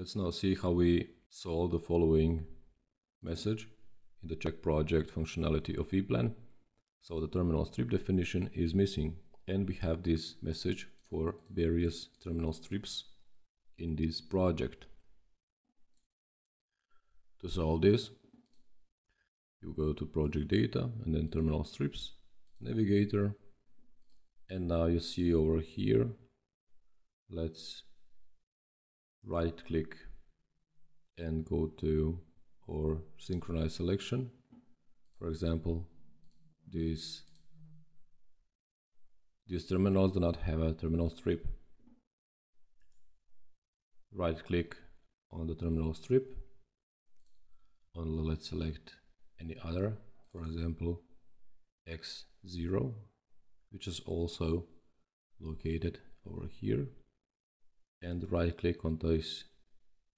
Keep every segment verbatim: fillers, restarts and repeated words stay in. Let's now see how we solve the following message in the check project functionality of Eplan. So the terminal strip definition is missing, and we have this message for various terminal strips in this project. To solve this, you go to project data and then terminal strips, navigator, and now you see over here, let's right click and go to our synchronize selection. For example, these, these terminals do not have a terminal strip. Right click on the terminal strip, and let's select any other, for example, X zero, which is also located over here, and right click on this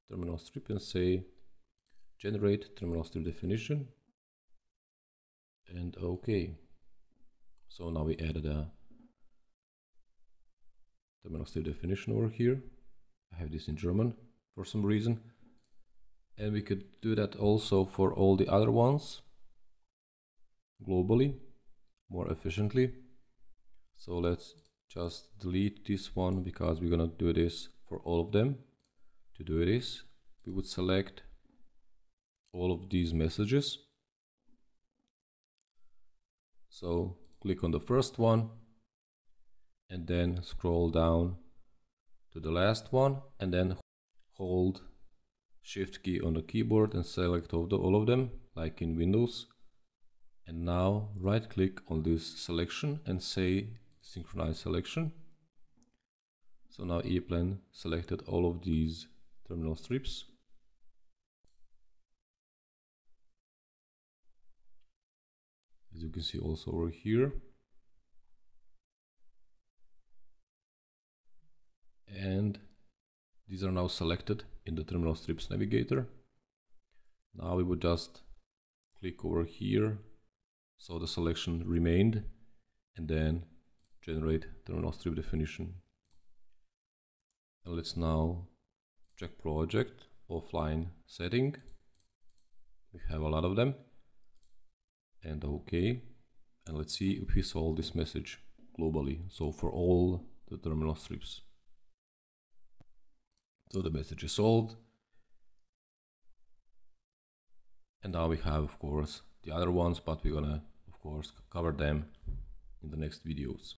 terminal strip and say generate terminal strip definition, and OK. So now we added a terminal strip definition over here. I have this in German for some reason, and we could do that also for all the other ones globally, more efficiently. So let's just delete this one, because we're gonna do this for all of them. To do this, we would select all of these messages. So click on the first one and then scroll down to the last one, and then hold Shift key on the keyboard and select all, the, all of them, like in Windows. And now right click on this selection and say synchronize selection. So now Eplan selected all of these terminal strips. As you can see also over here. And these are now selected in the terminal strips navigator. Now we would just click over here, so the selection remained, and then generate terminal strip definition. And let's now check project offline setting. We have a lot of them, and OK. And let's see if we solve this message globally, so for all the terminal strips. So the message is solved, and now we have, of course, the other ones, but we're gonna, of course, cover them in the next videos.